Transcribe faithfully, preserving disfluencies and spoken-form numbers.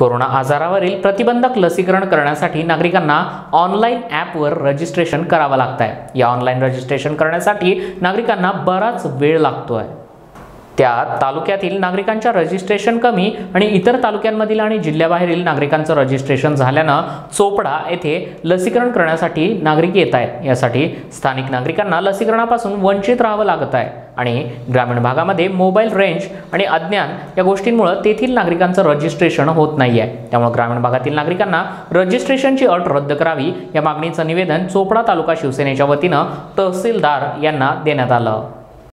Corona आजारावरील प्रतिबंधक लसीकरण करण्यासाठी नागरिकांना ऑनलाइन ॲपवर रजिस्ट्रेशन करावा लागत आहे। या ऑनलाइन रजिस्ट्रेशन करण्यासाठी नागरिकांना बराच वेळ लागतोय। त्या तालुक्यातील नागरिकांच्या रजिस्ट्रेशन कमी आणि इतर तालुक्यांमधील आणि जिल्ह्याबाहेरील नागरिकांचं रजिस्ट्रेशन झाल्यानं चोपडा येथे लसीकरण करण्यासाठी नागरिक येत आहेत। यासाठी स्थानिक नागरिकांना लसीकरणापासून वंचित राहावं लागत आहे आणि ग्रामीण भागामध्ये मोबाईल रेंज आणि अज्ञान या गोष्टींमुळे तेथील नागरिकांचं रजिस्ट्रेशन होत नाही आहे। त्यामुळे ग्रामीण भागातील नागरिकांना रजिस्ट्रेशनची अट रद्द करावी या मागणीचं निवेदन चोपडा तालुका शिवसेनेच्या वतीने तहसीलदार यांना देण्यात आलं।